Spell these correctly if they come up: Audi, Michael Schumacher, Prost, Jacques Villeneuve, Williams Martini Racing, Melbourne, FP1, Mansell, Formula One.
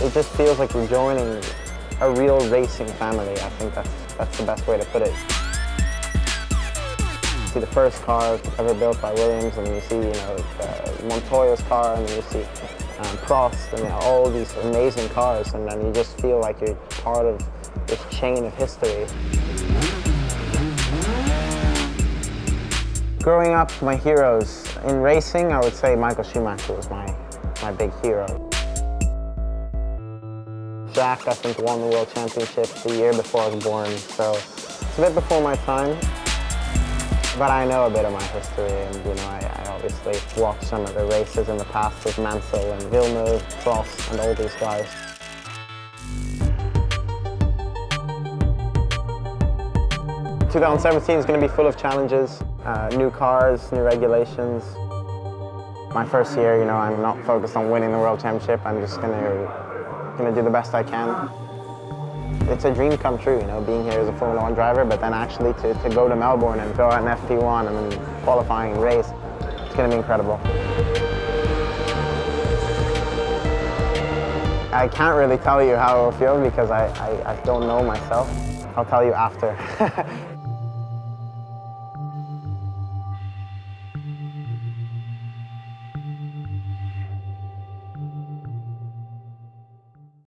It just feels like you're joining a real racing family. I think that's the best way to put it. You see the first cars ever built by Williams, and you see, you know, Montoya's car, and you see Prost, and you know, all these amazing cars, and then you just feel like you're part of this chain of history. Growing up, my heroes in racing, I would say Michael Schumacher was my big hero. Jacques, I think, won the World Championship the year before I was born, so it's a bit before my time. But I know a bit of my history, and you know, I obviously watched some of the races in the past with Mansell and Villeneuve, Prost, and all these guys. Mm-hmm. 2017 is going to be full of challenges. New cars, new regulations. My first year, you know, I'm not focused on winning the World Championship. I'm just gonna do the best I can. It's a dream come true, you know, being here as a Formula One driver, but then actually to go to Melbourne and go out in FP1 and then qualifying and race, it's gonna be incredible. I can't really tell you how it will feel because I don't know myself. I'll tell you after.